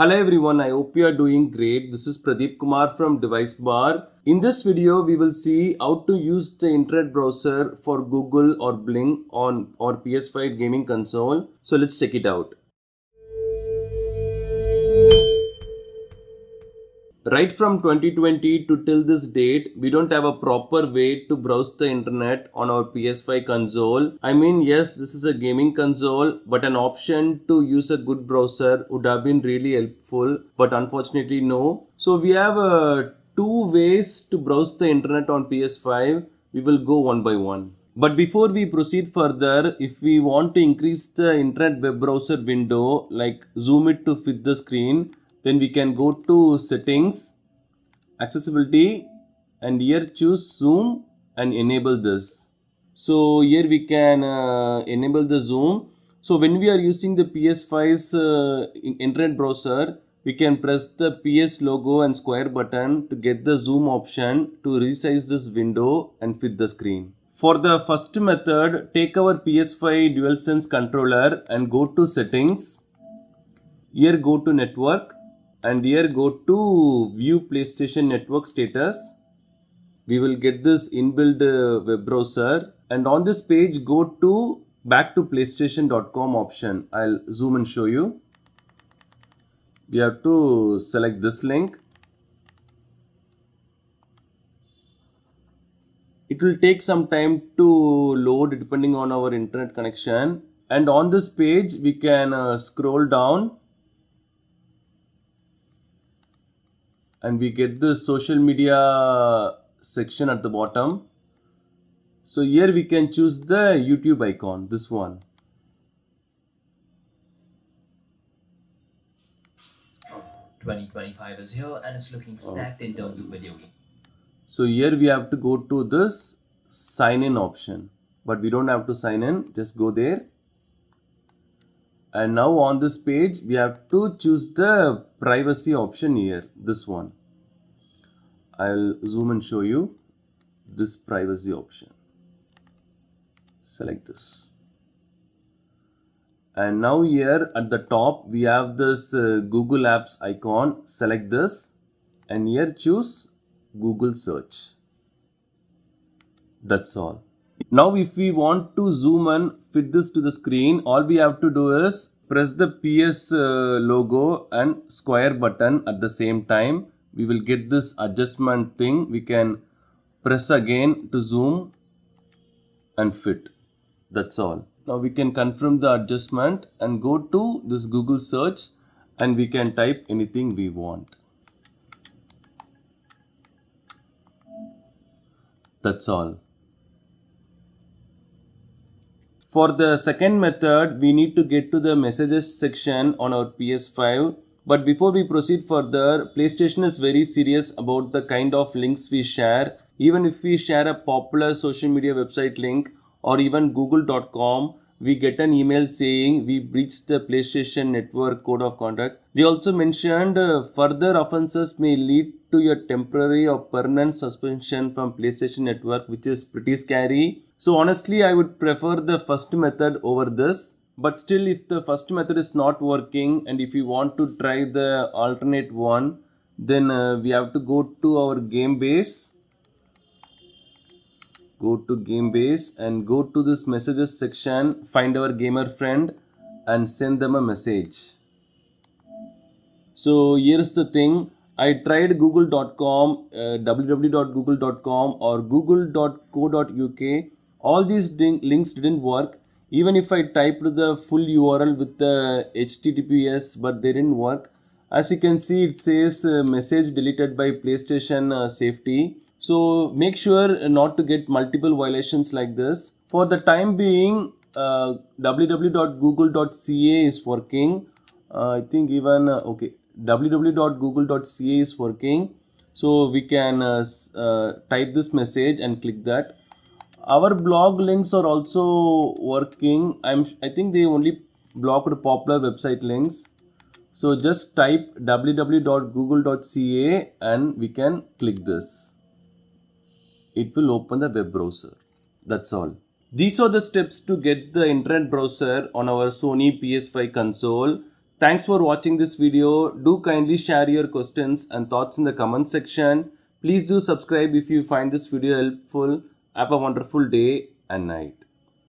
Hello everyone, I hope you are doing great. This is Pradeep Kumar from Device Bar. In this video, we will see how to use the internet browser for Google or Bing on our PS5 gaming console. So let's check it out. Right from 2020 to till this date, we don't have a proper way to browse the internet on our PS5 console. I mean, yes, this is a gaming console, but an option to use a good browser would have been really helpful, but unfortunately no. So we have two ways to browse the internet on PS5. We will go one by one. But before we proceed further, if we want to increase the internet web browser window, like zoom it to fit the screen, then we can go to settings, accessibility, and here choose zoom and enable this. So here we can enable the zoom. So when we are using the PS5's internet browser, we can press the PS logo and square button to get the zoom option to resize this window and fit the screen. For the first method, take our PS5 DualSense controller and go to settings. Here go to network. And here go to view PlayStation network status. We will get this inbuilt web browser, and on this page go to back to PlayStation.com option. I'll zoom and show you. We have to select this link. It will take some time to load depending on our internet connection, and on this page we can scroll down. And we get the social media section at the bottom. So here we can choose the YouTube icon, this one. Oh, 2025 is here and it's looking stacked in terms of video game. So here we have to go to this sign in option. But we don't have to sign in, just go there. And now on this page, we have to choose the privacy option here, this one. I'll zoom and show you this privacy option. Select this. And now here at the top, we have this Google Apps icon. Select this. And here choose Google Search. That's all. Now if we want to zoom and fit this to the screen, all we have to do is press the PS logo and square button at the same time. We will get this adjustment thing. We can press again to zoom and fit. That's all. Now we can confirm the adjustment and go to this Google search and we can type anything we want. That's all. For the second method, we need to get to the messages section on our PS5. But before we proceed further, PlayStation is very serious about the kind of links we share. Even if we share a popular social media website link or even Google.com, we get an email saying we breached the PlayStation network code of conduct. They also mentioned further offenses may lead to your temporary or permanent suspension from PlayStation network, which is pretty scary. So honestly, I would prefer the first method over this. But still, if the first method is not working and if you want to try the alternate one, then we have to go to our game base. Go to game base and go to this messages section, find our gamer friend and send them a message. So here's the thing. I tried google.com, www.google.com or google.co.uk. All these links didn't work. Even if I typed the full URL with the HTTPS, but they didn't work. As you can see, it says message deleted by PlayStation safety. So make sure not to get multiple violations like this. For the time being, www.google.ca is working. I think even, okay, www.google.ca is working. So we can type this message and click that. Our blog links are also working. I think they only blocked popular website links. So just type www.google.ca and we can click this. It will open the web browser. That's all. These are the steps to get the internet browser on our Sony PS5 console. Thanks for watching this video. Do kindly share your questions and thoughts in the comment section. Please do subscribe if you find this video helpful. Have a wonderful day and night.